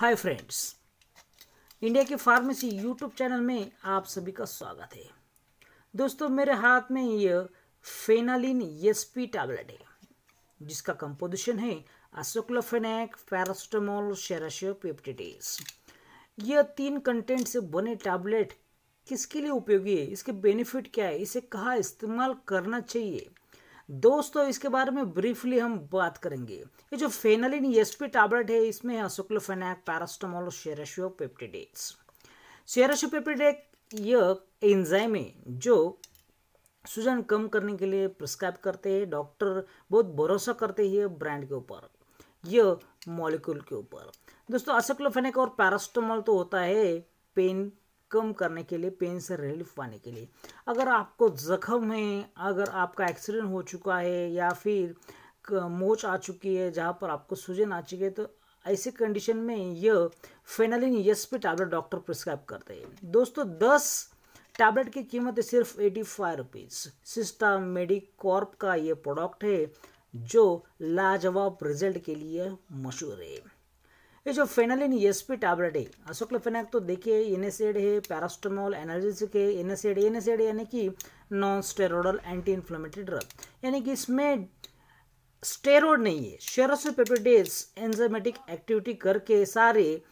हाय friends, India की pharmacy YouTube channel में आप सभी का स्वागत है। दोस्तों, मेरे हाथ में ये फेनालिन एसपी टैबलेट है जिसका कंपोजिशन है एसेक्लोफेनाक, पैरासिटामोल, सेराटियोपेप्टिडेज। ये तीन कंटेंट से बने टैबलेट किसके लिए उपयोगी है, इसके बेनिफिट क्या है, इसे कहाँ इस्तेमाल करना चाहिए, दोस्तों इसके बारे में ब्रीफली हम बात करेंगे। ये जो फेनालिन एसपी टैबलेट है इसमें एसेक्लोफेनाक, पैरासिटामोल और सेराटियोपेप्टिडेज। सेराटियोपेप्टिडेज यह एंजाइम है जो सूजन कम करने के लिए प्रिस्क्राइब करते हैं। डॉक्टर बहुत भरोसा करते हैं ब्रांड के ऊपर, यह मॉलिक्यूल के ऊपर। दोस्तों, एसेक्लोफेनाक और पैरासिटामोल तो होता है पेन कम करने के लिए, पेन से रिलीफ पाने के लिए। अगर आपको ज़ख्म है, अगर आपका एक्सीडेंट हो चुका है या फिर मोच आ चुकी है जहाँ पर आपको सूजन आ चुकी है, तो ऐसे कंडीशन में यह फेनालिन एसपी टैबलेट डॉक्टर प्रिस्क्राइब करते हैं। दोस्तों, 10 टैबलेट की कीमत है सिर्फ 85 रुपीज़। सिस्टा मेडिकॉर्प का ये प्रोडक्ट है जो लाजवाब रिजल्ट के लिए मशहूर है। ये जो फेनालिन एसपी टैबलेट है, एसेक्लोफेनाक तो देखिए एनएसएड है, पैरासिटामोल एनाल्जेसिक है, एनएसएड यानी कि non steroidal anti inflammatory drug, यानी कि इसमें स्टेरॉइड नहीं है। सेराटियोपेप्टिडेज एंजाइमेटिक एक्टिविटी करके सारे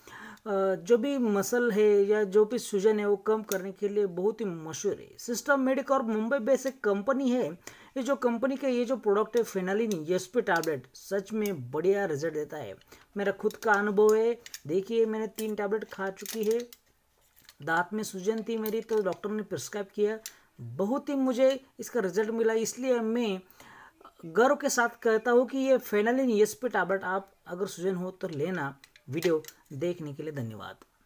जो भी मसल है या जो भी सूजन है वो कम करने के लिए बहुत ही मशहूर है। सिस्टा मेडिकॉर्प मुंबई बेस्ड एक कंपनी है। ये जो कंपनी का ये जो प्रोडक्ट है फेनालिन एसपी टैबलेट सच में बढ़िया रिजल्ट देता है। मेरा खुद का अनुभव है, देखिए मैंने 3 टैबलेट खा चुकी है। दांत में सूजन थी मेरी, तो डॉक्टर ने प्रिस्क्राइब किया, बहुत ही मुझे इसका रिजल्ट मिला। इसलिए मैं गर्व के साथ कहता हूँ कि ये फेनालिन एसपी टैबलेट आप अगर सूजन हो तो लेना। वीडियो देखने के लिए धन्यवाद।